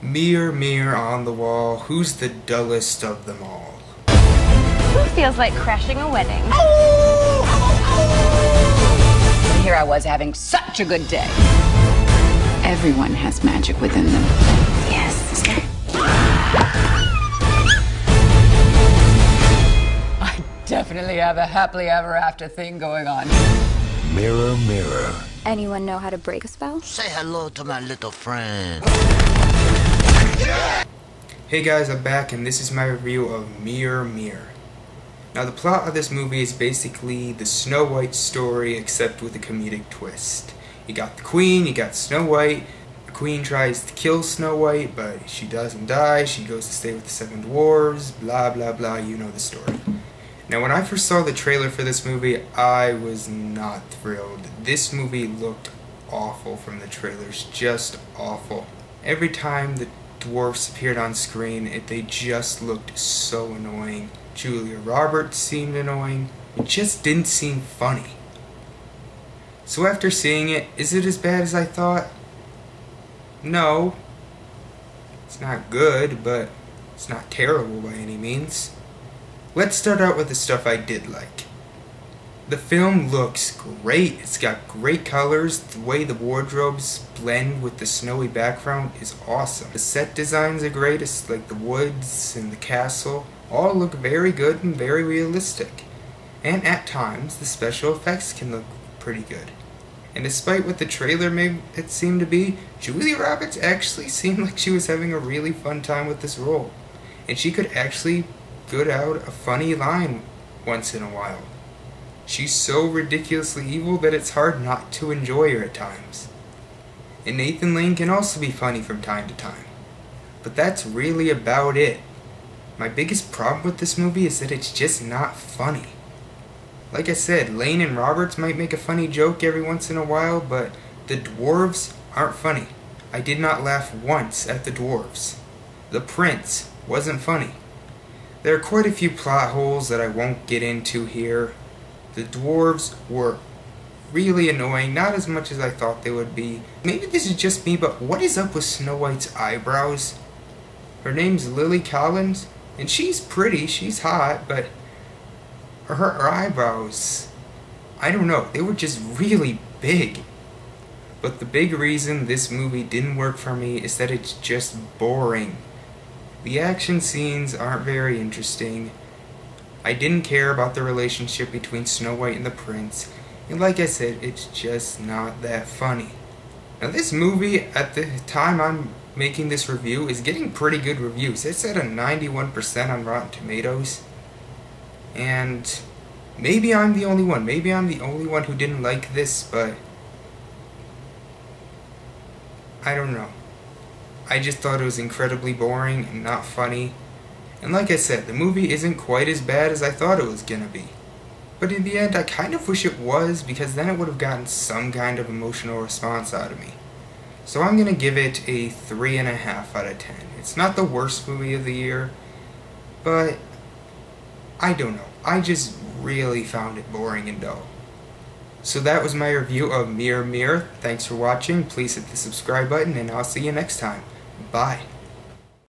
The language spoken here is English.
Mirror, mirror on the wall, who's the dullest of them all? Who feels like crashing a wedding? Oh, oh, oh. Here I was having such a good day. Everyone has magic within them. Yes. I definitely have a happily ever after thing going on. Mirror, mirror. Anyone know how to break a spell? Say hello to my little friend. Hey guys, I'm back and this is my review of Mirror, Mirror. Now the plot of this movie is basically the Snow White story except with a comedic twist. You got the Queen, you got Snow White. The Queen tries to kill Snow White, but she doesn't die. She goes to stay with the Seven Dwarves, blah blah blah, you know the story. Now when I first saw the trailer for this movie, I was not thrilled. This movie looked awful from the trailers, just awful. Every time the dwarfs appeared on screen, they just looked so annoying. Julia Roberts seemed annoying. It just didn't seem funny. So after seeing it, is it as bad as I thought? No. It's not good, but it's not terrible by any means. Let's start out with the stuff I did like. The film looks great. It's got great colors. The way the wardrobes blend with the snowy background is awesome. The set designs are great. It's like the woods and the castle all look very good and very realistic. And at times, the special effects can look pretty good. And despite what the trailer made it seem to be, Julia Roberts actually seemed like she was having a really fun time with this role. And she could actually put out a funny line once in a while. She's so ridiculously evil that it's hard not to enjoy her at times. And Nathan Lane can also be funny from time to time. But that's really about it. My biggest problem with this movie is that it's just not funny. Like I said, Lane and Roberts might make a funny joke every once in a while, but the dwarves aren't funny. I did not laugh once at the dwarves. The prince wasn't funny. There are quite a few plot holes that I won't get into here. The dwarves were really annoying, not as much as I thought they would be. Maybe this is just me, but what is up with Snow White's eyebrows? Her name's Lily Collins, and she's pretty, she's hot, but her eyebrows, I don't know, they were just really big. But the big reason this movie didn't work for me is that it's just boring. The action scenes aren't very interesting. I didn't care about the relationship between Snow White and the Prince, and like I said, it's just not that funny. Now this movie, at the time I'm making this review, is getting pretty good reviews. It's at a 91% on Rotten Tomatoes, and maybe I'm the only one. Maybe I'm the only one who didn't like this, but I don't know. I just thought it was incredibly boring and not funny. And like I said, the movie isn't quite as bad as I thought it was gonna be. But in the end, I kind of wish it was, because then it would have gotten some kind of emotional response out of me. So I'm gonna give it a 3.5 out of 10. It's not the worst movie of the year, but I don't know. I just really found it boring and dull. So that was my review of Mirror Mirror. Thanks for watching. Please hit the subscribe button, and I'll see you next time. Bye.